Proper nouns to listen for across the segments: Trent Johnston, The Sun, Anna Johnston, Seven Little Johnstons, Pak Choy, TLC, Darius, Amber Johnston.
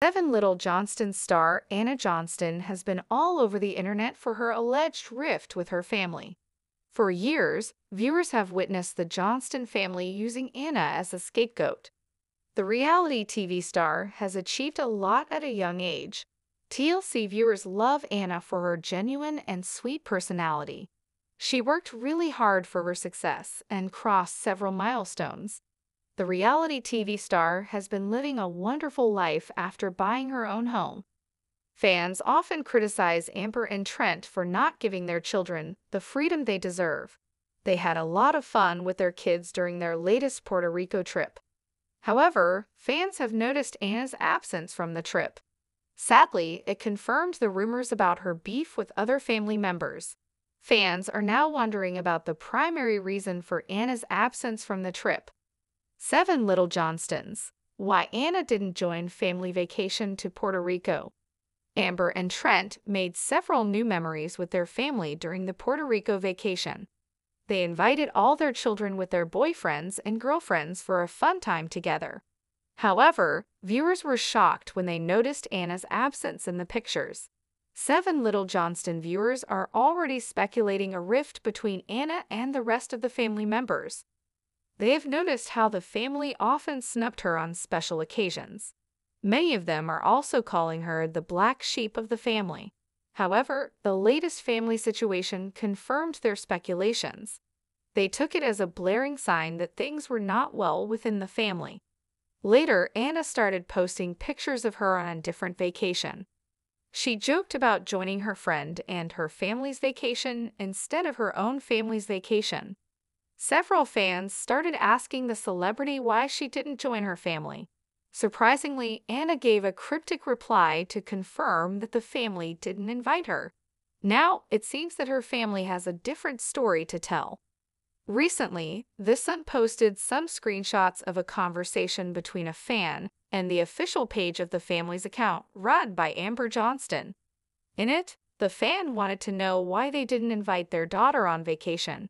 Seven Little Johnstons star Anna Johnston has been all over the internet for her alleged rift with her family. For years, viewers have witnessed the Johnston family using Anna as a scapegoat. The reality TV star has achieved a lot at a young age. TLC viewers love Anna for her genuine and sweet personality. She worked really hard for her success and crossed several milestones. The reality TV star has been living a wonderful life after buying her own home. Fans often criticize Amber and Trent for not giving their children the freedom they deserve. They had a lot of fun with their kids during their latest Puerto Rico trip. However, fans have noticed Anna's absence from the trip. Sadly, it confirmed the rumors about her beef with other family members. Fans are now wondering about the primary reason for Anna's absence from the trip. Seven Little Johnstons. Why Anna didn't join family vacation to Puerto Rico. Amber and Trent made several new memories with their family during the Puerto Rico vacation. They invited all their children with their boyfriends and girlfriends for a fun time together. However, viewers were shocked when they noticed Anna's absence in the pictures. Seven Little Johnston viewers are already speculating a rift between Anna and the rest of the family members. They have noticed how the family often snubbed her on special occasions. Many of them are also calling her the black sheep of the family. However, the latest family situation confirmed their speculations. They took it as a blaring sign that things were not well within the family. Later, Anna started posting pictures of her on a different vacation. She joked about joining her friend and her family's vacation instead of her own family's vacation. Several fans started asking the celebrity why she didn't join her family. Surprisingly, Anna gave a cryptic reply to confirm that the family didn't invite her. Now, it seems that her family has a different story to tell. Recently, The Sun posted some screenshots of a conversation between a fan and the official page of the family's account, run by Amber Johnston. In it, the fan wanted to know why they didn't invite their daughter on vacation.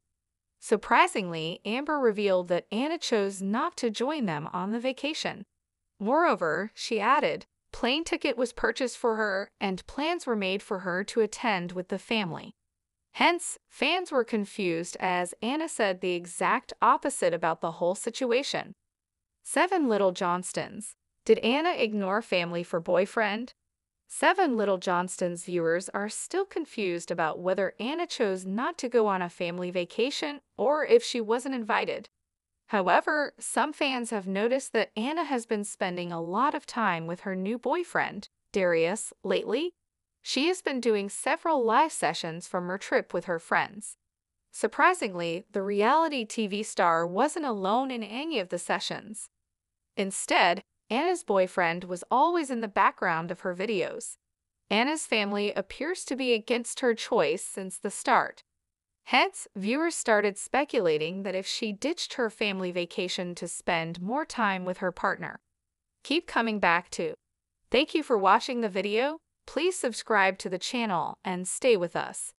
Surprisingly, Amber revealed that Anna chose not to join them on the vacation. Moreover, she added, plane ticket was purchased for her and plans were made for her to attend with the family. Hence, fans were confused as Anna said the exact opposite about the whole situation. Seven Little Johnstons. Did Anna ignore family for boyfriend? Seven Little Johnstons viewers are still confused about whether Anna chose not to go on a family vacation or if she wasn't invited. However, some fans have noticed that Anna has been spending a lot of time with her new boyfriend, Darius, lately. She has been doing several live sessions from her trip with her friends. Surprisingly, the reality TV star wasn't alone in any of the sessions. Instead, Anna's boyfriend was always in the background of her videos. Anna's family appears to be against her choice since the start. Hence, viewers started speculating that if she ditched her family vacation to spend more time with her partner. Keep coming back to. Thank you for watching the video. Please subscribe to the channel and stay with us.